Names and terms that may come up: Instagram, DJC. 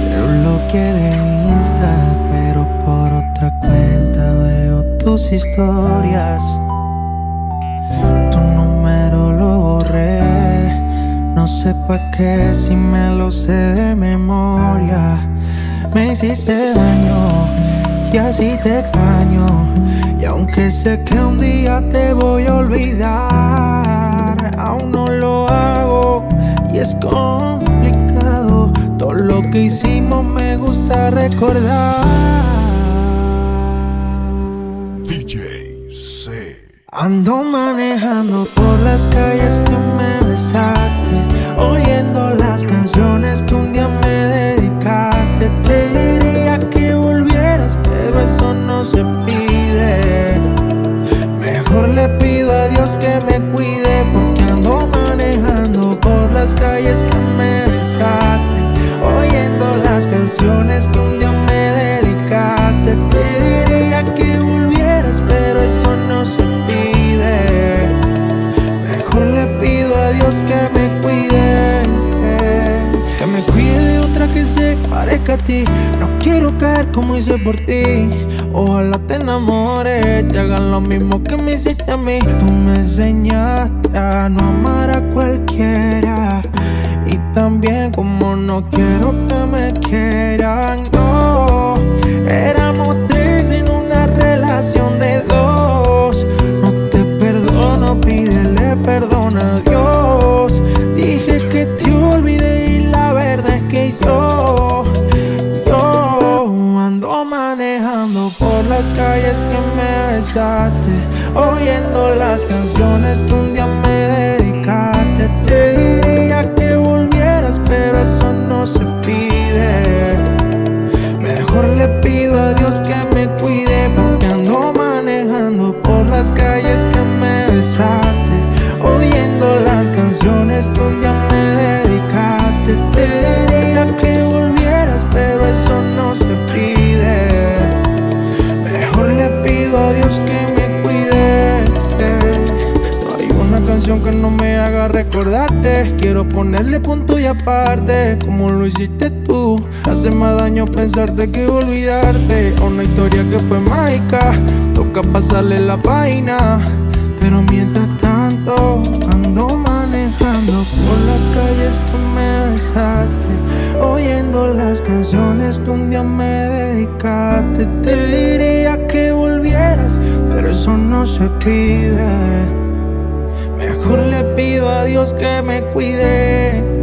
Creo lo que de Insta, pero por otra cuenta veo tus historias. Tu número lo borré, no sé pa' qué si me lo sé de memoria. Me hiciste daño y así te extraño, y aunque sé que un día te voy a olvidar, aún no lo hago y es complicado. Todo lo que hicimos me gusta recordar. DJC. Ando manejando por las calles que me besaste, oyendo las canciones que un día me dedicaste. Te diría que volvieras, pero eso no se pide. Mejor le pido a Dios que me cuide, porque ando manejando por las calles que me besaste, oyendo las canciones que un día me dedicaste. Te diría que volvieras, pero eso no se pide. Mejor le pido a Dios que me cuide, que me cuide de otra que se parezca a ti. No quiero caer como hice por ti. Ojalá te enamores, te hagan lo mismo que me hiciste a mí. Tú me enseñaste a no amar a cualquiera, y también como no quiero que me quieran. No, éramos tres en una relación de dos. No te perdono, pídele perdón a Dios. Dije que te olvidé y la verdad es que yo ando manejando por las calles que me besaste, oyendo las canciones que un día me dedicaste. Te diría que volvieras, pero eso no se pide. Mejor le pido a Dios que me cuide, porque ando manejando por las calles que me besaste, oyendo las canciones que un día me dedicaste. Te diría que volvieras, pero eso no se pide. Mejor le pido a Dios que me cuide. Hay una canción que no me haga recordarte, quiero ponerle punto y aparte, como lo hiciste tú. Hace más daño pensarte que olvidarte. Una historia que fue mágica, toca pasarle la página, pero mientras tanto ando manejando por las calles que me besaste, oyendo las canciones que un día me dedicaste. Te diría que volvieras, pero eso no se pide. Mejor le pido a Dios que me cuide.